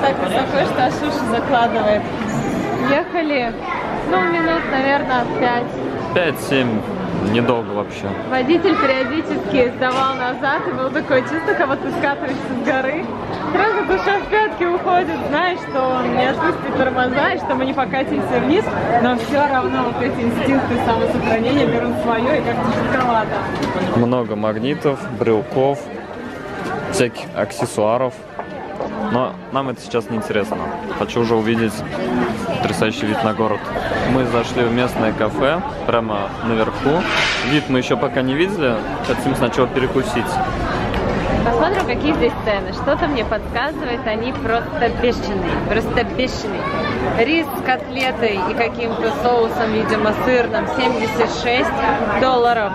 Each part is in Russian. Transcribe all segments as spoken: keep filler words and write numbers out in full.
Так высоко, что аж уши закладывает. Ехали, ну, минут, наверное, пять. пять-семь. Недолго вообще. Водитель периодически сдавал назад, и было такое чувство, как будто скатываешься с горы. Сразу душа в пятки уходит, знаешь, что он не отпустит тормоза, и что мы не покатимся вниз, но все равно вот эти инстинкты самосохранения берут свое, и как-то шоколада. Много магнитов, брелков, всяких аксессуаров. Но нам это сейчас не интересно. Хочу уже увидеть потрясающий вид на город. Мы зашли в местное кафе, прямо наверху. Вид мы еще пока не видели, хотим сначала перекусить. Посмотрим, какие здесь цены. Что-то мне подсказывает, они просто бешеные. Просто бешеные. Рис с котлетой и каким-то соусом, видимо, сырным, семьдесят шесть долларов.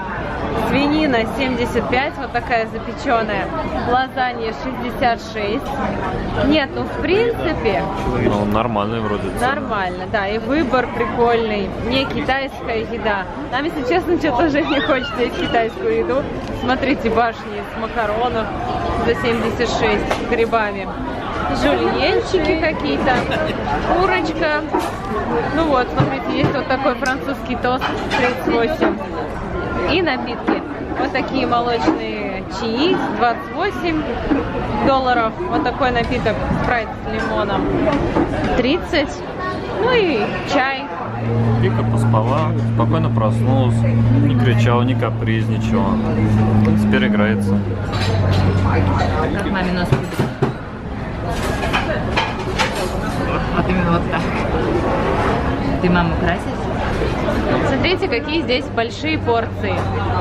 Свинина семьдесят пять, вот такая запеченная. Лазанья шестьдесят шесть. Нет, ну в принципе... Ну, нормальный вроде. Нормально, да. И выбор прикольный. Не китайская еда. Нам, если честно, что-то уже не хочется есть китайскую еду. Смотрите, башни из макаронов за семьдесят шесть с грибами. Жульенчики какие-то. Курочка. Ну вот, смотрите, есть вот такой французский тост тридцать восемь. И напитки. Вот такие молочные чаи, двадцать восемь долларов. Вот такой напиток, спрайт с лимоном, тридцать. Ну и чай. Вика поспала, спокойно проснулась, не кричала, не капризничала. Теперь играется. Как маме нос. Вот именно вот так. Ты маму красишь? Смотрите, какие здесь большие порции.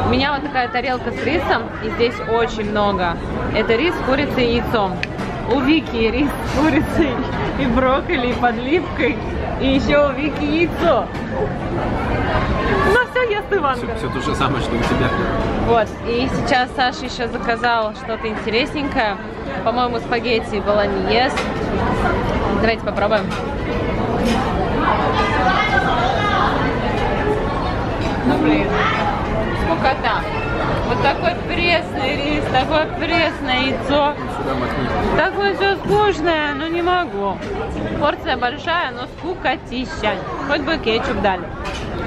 У меня вот такая тарелка с рисом, и здесь очень много. Это рис с курицей и яйцом. У Вики рис с курицей и брокколи, и подливкой, и еще у Вики яйцо. Ну все, я сыванка. Все, все то же самое, что у тебя. Вот, и сейчас Саша еще заказал что-то интересненькое. По-моему, спагетти болоньез. Давайте попробуем. Ну блин, скукота. Вот такой пресный рис, такое пресное яйцо. Такое все скучное, но не могу. Порция большая, но скукотища. Хоть бы кетчуп дали.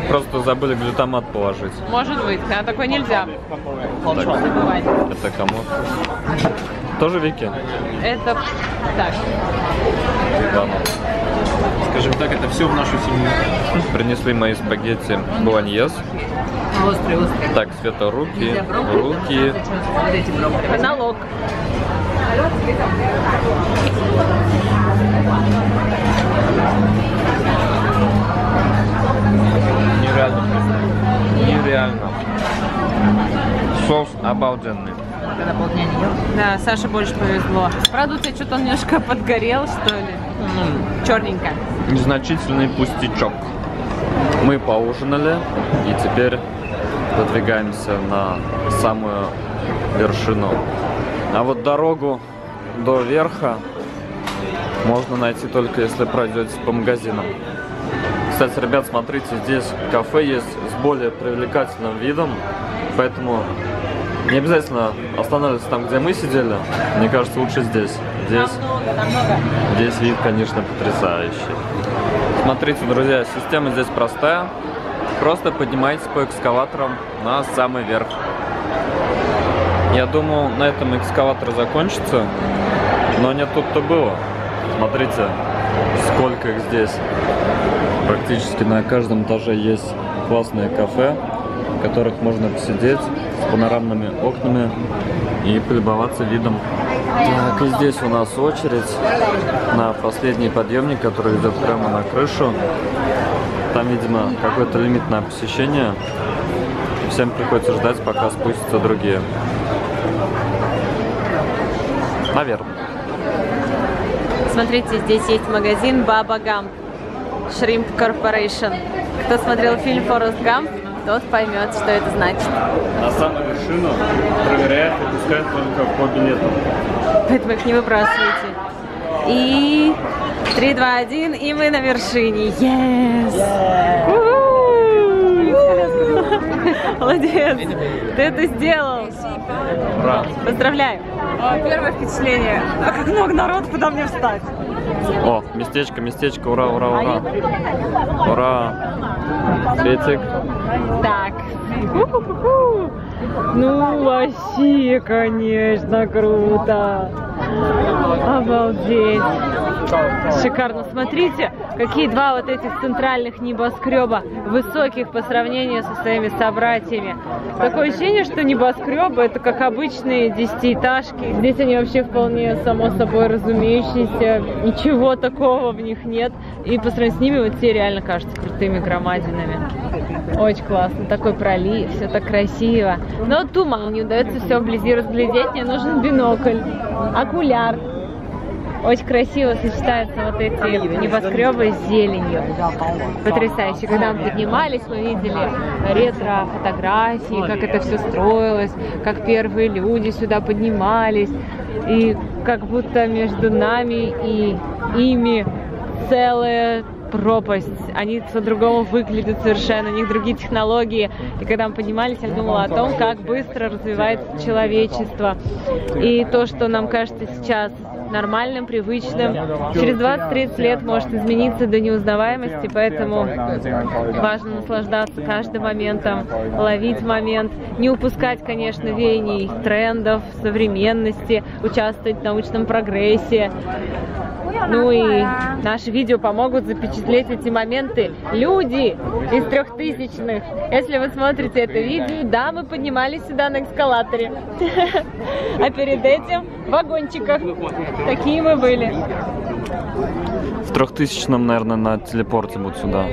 Просто забыли глютамат положить. Может быть, а такой нельзя. Так. Это кому? Тоже Вики? Это так. Да, ну. Скажем так, это все в нашу семью. Принесли мои спагетти болоньез. Острый, острый. Так, Света, руки, руки. Аналог. Нереально, нереально. Соус обалденный. Да, Саше больше повезло. С продукцией что-то он немножко подгорел, что ли. Mm. Черненько. Незначительный пустячок. Мы поужинали и теперь продвигаемся на самую вершину. А вот дорогу до верха можно найти только если пройдете по магазинам. Кстати, ребят, смотрите, здесь кафе есть с более привлекательным видом, поэтому не обязательно останавливаться там, где мы сидели. Мне кажется, лучше здесь. Здесь, здесь вид, конечно, потрясающий. Смотрите, друзья, система здесь простая. Просто поднимайтесь по экскаваторам на самый верх. Я думал, на этом экскаватор закончится, но не тут-то было. Смотрите, сколько их здесь. Практически на каждом этаже есть классные кафе, в которых можно посидеть с панорамными окнами и полюбоваться видом. Так, и здесь у нас очередь на последний подъемник, который идет прямо на крышу. Там, видимо, какой-то лимит на посещение. Всем приходится ждать, пока спустятся другие. Наверное. Смотрите, здесь есть магазин Baba Шримп Корпорейшн. Кто смотрел фильм «Форрест Гамп», тот поймет, что это значит. На самую вершину проверяют и пускают только по билетам. Поэтому их не выбрасывайте. И три, два, один, и мы на вершине. Yes! Yeah. Uh-huh. Молодец! Ты это сделал! Ура! Поздравляю! Первое впечатление. А как много народу, куда мне встать? О, местечко, местечко, ура, ура, ура! Ура! Светик! Так. У-ху-ху-ху. Ну, вообще, конечно, круто! Обалдеть! Шикарно! Смотрите, какие два вот этих центральных небоскреба, высоких по сравнению со своими собратьями. Такое ощущение, что небоскребы это как обычные десятиэтажки. Здесь они вообще вполне само собой разумеющиеся, ничего такого в них нет. И по сравнению с ними вот те реально кажутся крутыми громадинами. Очень классно, такой пролив, все так красиво. Но туман, не удается все вблизи разглядеть, мне нужен бинокль, окуляр. Очень красиво сочетаются вот эти небоскребы с зеленью. Потрясающе. Когда мы поднимались, мы видели ретро-фотографии, как это все строилось, как первые люди сюда поднимались. И как будто между нами и ими целая пропасть. Они по-другому выглядят совершенно, у них другие технологии. И когда мы поднимались, я думала о том, как быстро развивается человечество. И то, что нам кажется сейчас нормальным, привычным, через двадцать-тридцать лет может измениться до неузнаваемости, поэтому важно наслаждаться каждым моментом, ловить момент, не упускать, конечно, веяний трендов, современности, участвовать в научном прогрессе. Ну и наши видео помогут запечатлеть эти моменты. Люди из трехтысячных. Если вы смотрите это видео, да, мы поднимались сюда на эскалаторе. А перед этим в вагончиках. Такие мы были. В трехтысячном, наверное, на телепорте будут сюда.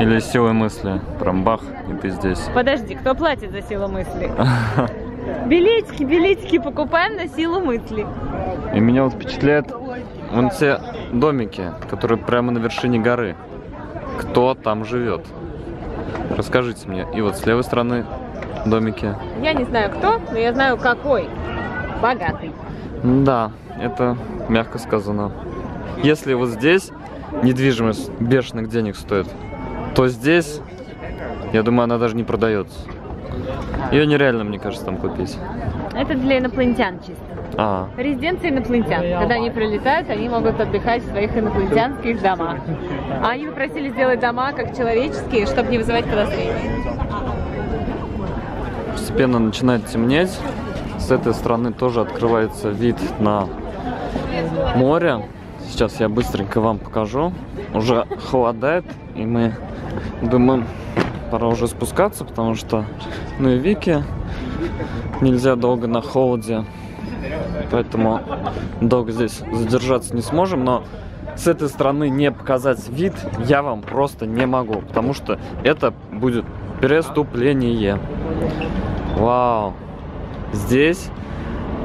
Или силой мысли. Прям бах, и ты здесь. Подожди, кто платит за силу мысли? Билетики, билетики покупаем на силу мысли. И меня вот впечатляет вон те домики, которые прямо на вершине горы. Кто там живет? Расскажите мне. И вот с левой стороны домики. Я не знаю кто, но я знаю какой. Богатый. Да, это мягко сказано. Если вот здесь недвижимость бешеных денег стоит, то здесь, я думаю, она даже не продается. Ее нереально, мне кажется, там купить. Это для инопланетян чисто. А. Резиденция инопланетян. Когда они прилетают, они могут отдыхать в своих инопланетянских домах. А они попросили сделать дома как человеческие, чтобы не вызывать подозрений. Постепенно начинает темнеть. С этой стороны тоже открывается вид на море. Сейчас я быстренько вам покажу. Уже холодает, и мы думаем, пора уже спускаться, потому что, ну и Вики, нельзя долго на холоде. Поэтому долго здесь задержаться не сможем, но с этой стороны не показать вид я вам просто не могу, потому что это будет преступление. Вау! Здесь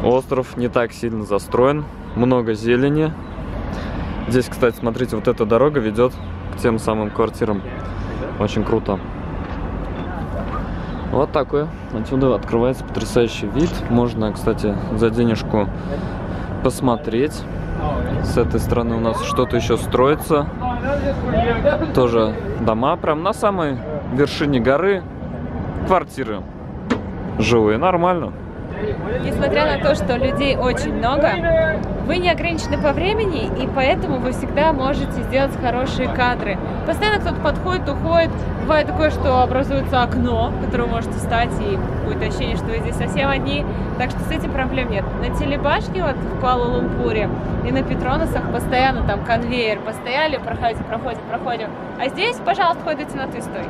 остров не так сильно застроен, много зелени. Здесь, кстати, смотрите, вот эта дорога ведет к тем самым квартирам. Очень круто. Вот такой. Отсюда открывается потрясающий вид. Можно, кстати, за денежку посмотреть. С этой стороны у нас что-то еще строится. Тоже дома. Прям на самой вершине горы квартиры жилые. Нормально. Несмотря на то, что людей очень много, вы не ограничены по времени, и поэтому вы всегда можете сделать хорошие кадры. Постоянно кто-то подходит, уходит. Бывает такое, что образуется окно, в которое вы можете встать, и будет ощущение, что вы здесь совсем одни. Так что с этим проблем нет. На телебашке вот в Куала-Лумпуре и на Петронасах постоянно там конвейер. Постояли, проходите, проходим, проходим. А здесь, пожалуйста, ходите на ты стой.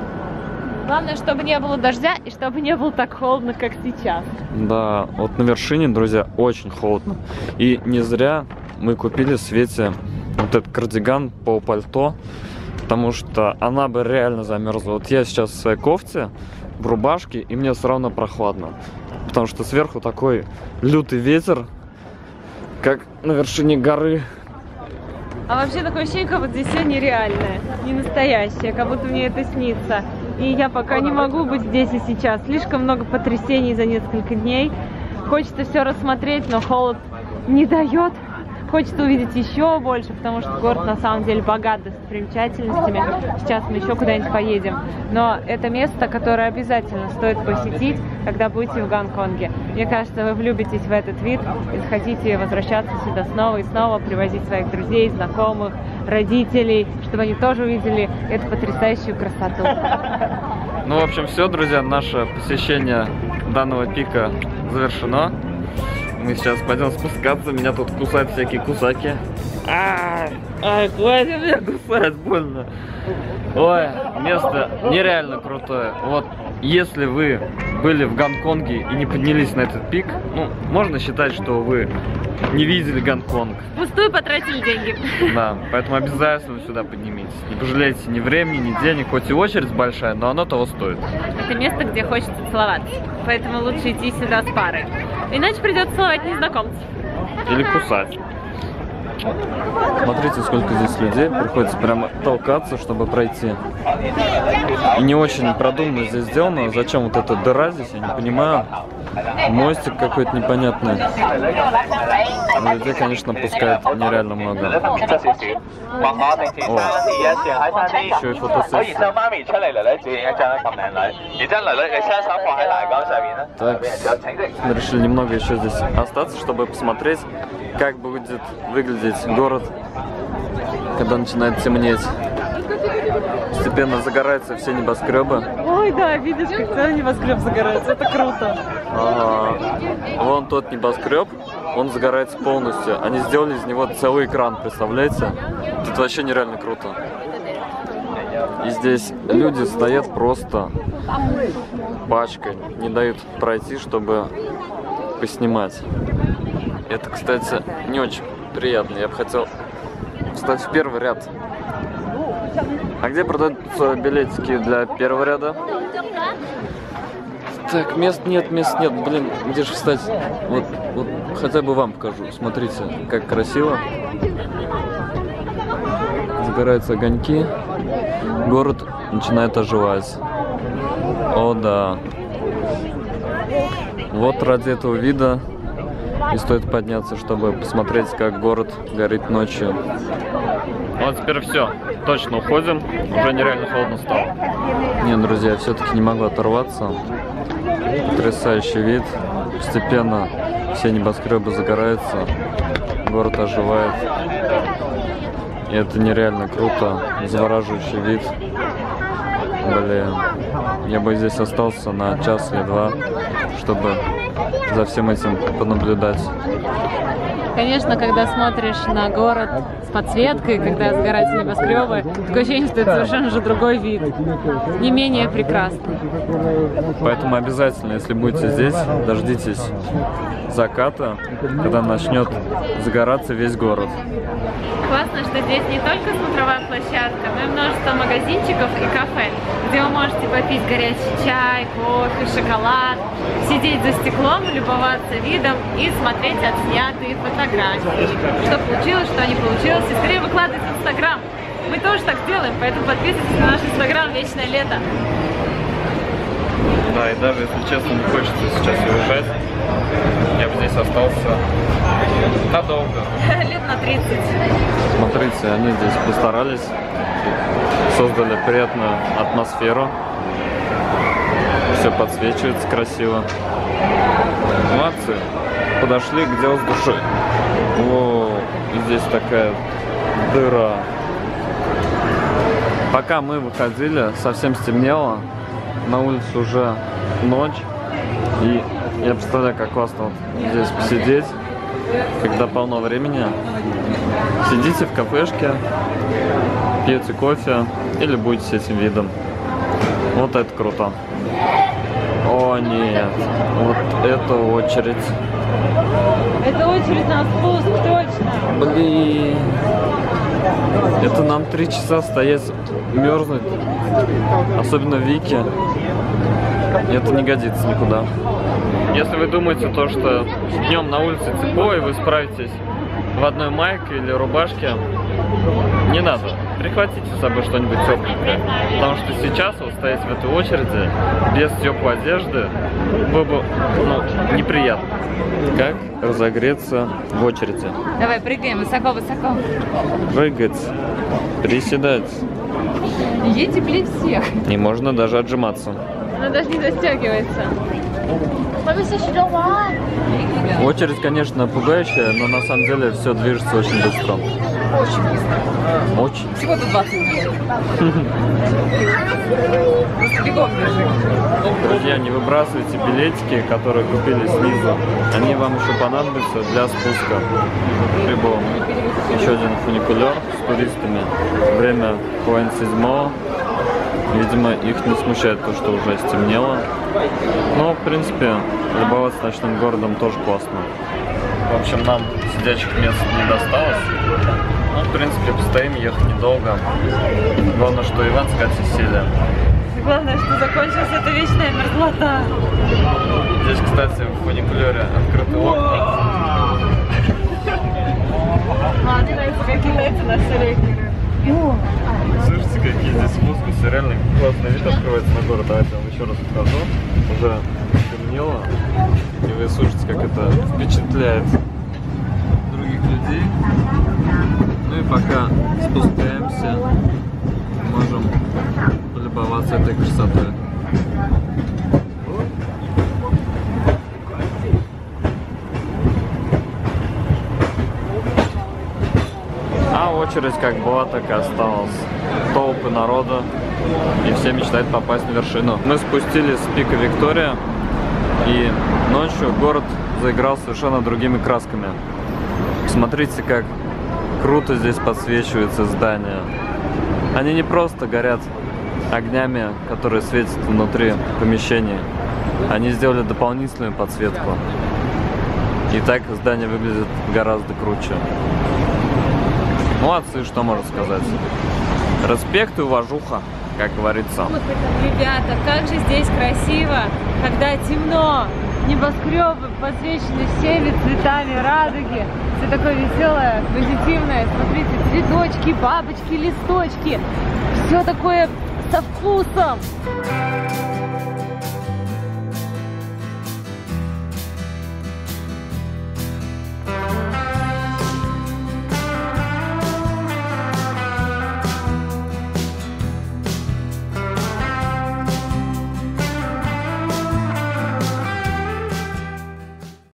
Главное, чтобы не было дождя и чтобы не было так холодно, как сейчас. Да, вот на вершине, друзья, очень холодно. И не зря мы купили Свете вот этот кардиган по пальто, потому что она бы реально замерзла. Вот я сейчас в своей кофте, в рубашке, и мне все равно прохладно, потому что сверху такой лютый ветер, как на вершине горы. А вообще такое ощущение, как будто здесь все нереальное, не настоящее, как будто мне это снится. И я пока не могу быть здесь и сейчас. Слишком много потрясений за несколько дней. Хочется все рассмотреть, но холод не дает. Хочется увидеть еще больше, потому что город на самом деле богат достопримечательностями. Сейчас мы еще куда-нибудь поедем. Но это место, которое обязательно стоит посетить, когда будете в Гонконге. Мне кажется, вы влюбитесь в этот вид и захотите возвращаться сюда снова и снова, привозить своих друзей, знакомых, родителей, чтобы они тоже увидели эту потрясающую красоту. Ну, в общем, все, друзья, наше посещение данного пика завершено. Мы сейчас пойдем спускаться, меня тут кусают всякие кусаки. Ай, ай, хватит меня кусать, больно. Ой, место нереально крутое. Вот, если вы были в Гонконге и не поднялись на этот пик, ну, можно считать, что вы не видели Гонконг. Впустую потратили деньги. Да, поэтому обязательно сюда поднимитесь. Не пожалейте ни времени, ни денег, хоть и очередь большая, но оно того стоит. Это место, где хочется целоваться, поэтому лучше идти сюда с парой. Иначе придется целовать незнакомцев. Или кусать. Смотрите, сколько здесь людей. Приходится прямо толкаться, чтобы пройти. И не очень продуманно здесь сделано. Зачем вот эта дыра здесь, я не понимаю. Мостик какой-то непонятный. Но людей, конечно, пускают нереально много. О, еще и фотосессия. Так, мы решили немного еще здесь остаться, чтобы посмотреть, как будет выглядеть город, когда начинает темнеть. Постепенно загораются все небоскребы. Ой, да, видишь, когда небоскреб загорается, это круто. А, вон тот небоскреб, он загорается полностью. Они сделали из него целый экран, представляете? Тут вообще нереально круто. И здесь люди стоят просто пачкой, не дают пройти, чтобы поснимать. Это, кстати, не очень приятно. Я бы хотел встать в первый ряд. А где продаются билетики для первого ряда? Так, мест нет, мест нет. Блин, где же встать? Вот, вот хотя бы вам покажу. Смотрите, как красиво. Загораются огоньки. Город начинает оживать. О, да. Вот ради этого вида и стоит подняться, чтобы посмотреть, как город горит ночью. Вот теперь все. Точно уходим. Уже нереально холодно стало. Не, друзья, я все-таки не могу оторваться. Потрясающий вид. Постепенно все небоскребы загораются. Город оживает. И это нереально круто. Завораживающий вид. Блин. Я бы здесь остался на час или два, чтобы за всем этим понаблюдать. Конечно, когда смотришь на город с подсветкой, когда сгораются небоскребы, такое ощущение, что это совершенно же другой вид, не менее прекрасный. Поэтому обязательно, если будете здесь, дождитесь заката, когда начнет загораться весь город. Классно, что здесь не только смотровая площадка, но и множество магазинчиков и кафе, где вы можете попить горячий чай, кофе, шоколад, сидеть за стеклом, любоваться видом и смотреть отснятые фотографии. Что получилось, что не получилось, и скорее выкладывайте в Инстаграм. Мы тоже так делаем, поэтому подписывайтесь на наш Инстаграм «Вечное лето». Да, и даже, если честно, не хочется сейчас уезжать. Я бы здесь остался надолго. Лет на тридцать. Смотрите, они здесь постарались. Создали приятную атмосферу. Все подсвечивается красиво. Молодцы. Подошли к делу с душой. О, здесь такая дыра. Пока мы выходили, совсем стемнело. На улице уже ночь, и я представляю, как классно вот здесь посидеть, когда полно времени. Сидите в кафешке, пьете кофе или будете с этим видом. Вот это круто. О, нет. Вот это очередь. Это очередь на спуск, точно. Блин. Это нам три часа стоять, мерзнуть. Особенно в Вики. Это не годится никуда. Если вы думаете, то, что днем на улице тепло, и вы справитесь в одной майке или рубашке, не надо. Прихватите с собой что-нибудь тепленькое. Потому что сейчас вот стоять в этой очереди без теплой одежды было бы, ну, неприятно. Как разогреться в очереди? Давай, прыгаем высоко-высоко. Прыгать, приседать. Ей теплее всех. И можно даже отжиматься. Она даже не застегивается. Очередь, конечно, пугающая, но на самом деле все движется очень быстро. Очень быстро. Очень. Всего-то двадцать минут. Бегом бежим. Друзья, не выбрасывайте билетики, которые купили снизу. Они вам еще понадобятся для спуска. Прибыл еще один фуникулер с туристами. Время половина седьмого. Видимо, их не смущает то, что уже стемнело. Но, в принципе, любоваться ночным городом тоже классно. В общем, нам сидячих мест не досталось. Ну, в принципе, постоим, ехать недолго. Главное, что Иван с Катей сели. Главное, что закончилась эта вечная мерзлота. Здесь, кстати, в фуникулёре открытые окна. Они нравятся, как китайцы на все реки. Слышите, какие здесь спуски, реально классный вид открывается на город. Давайте я вам еще раз покажу. Уже темнело, и вы слышите, как это впечатляет других людей. Ну и пока спускаемся, можем полюбоваться этой красотой. Очередь как была, так и осталась. Толпы народа, и все мечтают попасть на вершину. Мы спустились с пика Виктория, и ночью город заиграл совершенно другими красками. Смотрите, как круто здесь подсвечиваются здания. Они не просто горят огнями, которые светят внутри помещения. Они сделали дополнительную подсветку. И так здание выглядит гораздо круче. Молодцы, что можно сказать. Респект и уважуха, как говорится. Ребята, как же здесь красиво, когда темно, небоскребы подсвечены всеми цветами радуги. Все такое веселое, позитивное. Смотрите, цветочки, бабочки, листочки. Все такое со вкусом.